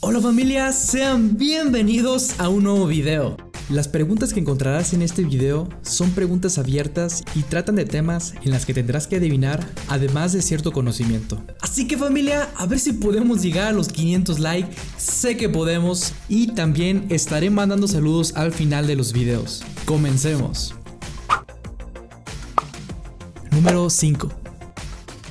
Hola familia, sean bienvenidos a un nuevo video. Las preguntas que encontrarás en este video son preguntas abiertas y tratan de temas en las que tendrás que adivinar, además de cierto conocimiento. Así que familia, a ver si podemos llegar a los 500 likes, sé que podemos, y también estaré mandando saludos al final de los videos. Comencemos. Número 5.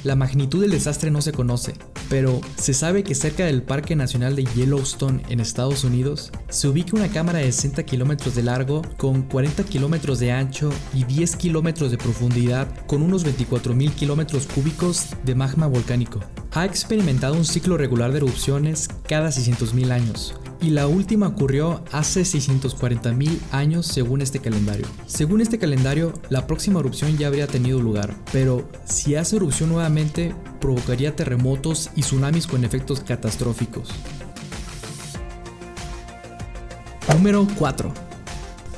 La magnitud del desastre no se conoce, pero se sabe que cerca del Parque Nacional de Yellowstone en Estados Unidos se ubica una cámara de 60 kilómetros de largo con 40 kilómetros de ancho y 10 kilómetros de profundidad con unos 24.000 kilómetros cúbicos de magma volcánico. Ha experimentado un ciclo regular de erupciones cada 600.000 años y la última ocurrió hace 640.000 años según este calendario. Según este calendario, la próxima erupción ya habría tenido lugar, pero si hace erupción nuevamente, provocaría terremotos y tsunamis con efectos catastróficos. Número 4.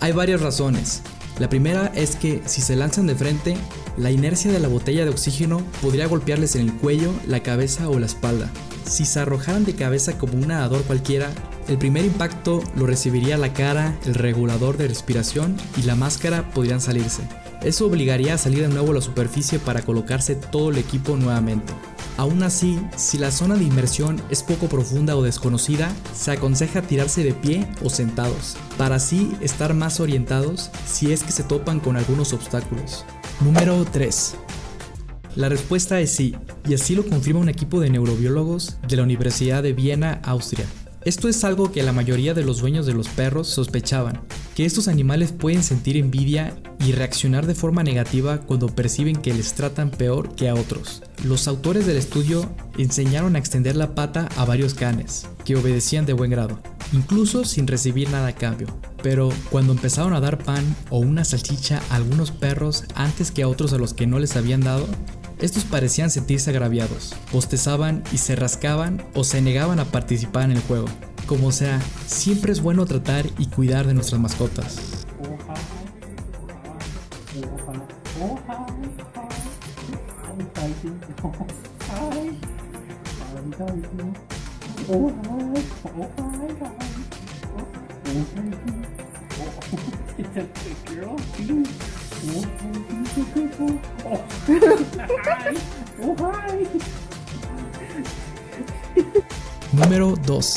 Hay varias razones. La primera es que si se lanzan de frente, la inercia de la botella de oxígeno podría golpearles en el cuello, la cabeza o la espalda. Si se arrojaran de cabeza como un nadador cualquiera, el primer impacto lo recibiría la cara, el regulador de respiración y la máscara podrían salirse. Eso obligaría a salir de nuevo a la superficie para colocarse todo el equipo nuevamente. Aún así, si la zona de inmersión es poco profunda o desconocida, se aconseja tirarse de pie o sentados, para así estar más orientados si es que se topan con algunos obstáculos. Número 3. La respuesta es sí, y así lo confirma un equipo de neurobiólogos de la Universidad de Viena, Austria. Esto es algo que la mayoría de los dueños de los perros sospechaban, que estos animales pueden sentir envidia y reaccionar de forma negativa cuando perciben que les tratan peor que a otros. Los autores del estudio enseñaron a extender la pata a varios canes, que obedecían de buen grado, incluso sin recibir nada a cambio. Pero cuando empezaron a dar pan o una salchicha a algunos perros antes que a otros a los que no les habían dado, estos parecían sentirse agraviados, bostezaban y se rascaban o se negaban a participar en el juego. Como sea, siempre es bueno tratar y cuidar de nuestras mascotas. Número 2.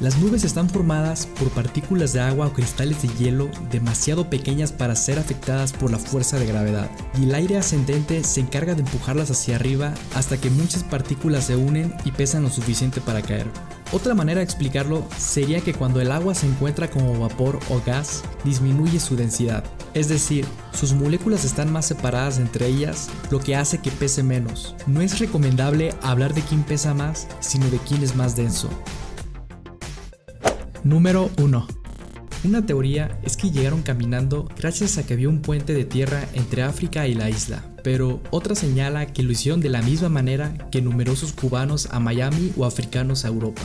Las nubes están formadas por partículas de agua o cristales de hielo demasiado pequeñas para ser afectadas por la fuerza de gravedad, y el aire ascendente se encarga de empujarlas hacia arriba hasta que muchas partículas se unen y pesan lo suficiente para caer. Otra manera de explicarlo sería que cuando el agua se encuentra como vapor o gas, disminuye su densidad, es decir, sus moléculas están más separadas entre ellas, lo que hace que pese menos. No es recomendable hablar de quién pesa más, sino de quién es más denso. Número 1. Una teoría es que llegaron caminando gracias a que había un puente de tierra entre África y la isla, pero otra señala que lo hicieron de la misma manera que numerosos cubanos a Miami o africanos a Europa,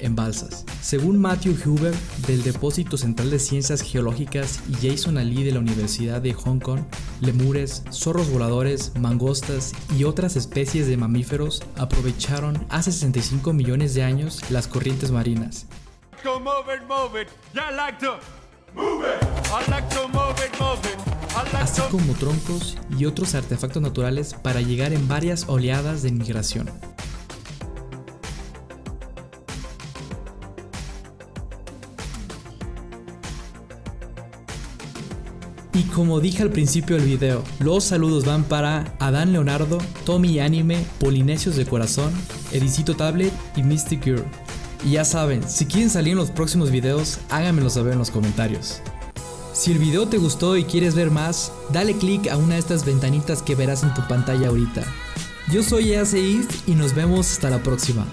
en balsas. Según Matthew Huber del Depósito Central de Ciencias Geológicas y Jason Ali de la Universidad de Hong Kong, lemures, zorros voladores, mangostas y otras especies de mamíferos aprovecharon hace 65 millones de años las corrientes marinas. Así como troncos y otros artefactos naturales para llegar en varias oleadas de migración. Y como dije al principio del video, los saludos van para Adán Leonardo, Tommy Anime, Polinesios de Corazón, Ericito Tablet y Mystic Girl. Y ya saben, si quieren salir en los próximos videos, háganmelo saber en los comentarios. Si el video te gustó y quieres ver más, dale click a una de estas ventanitas que verás en tu pantalla ahorita. Yo soy Eace if y nos vemos hasta la próxima.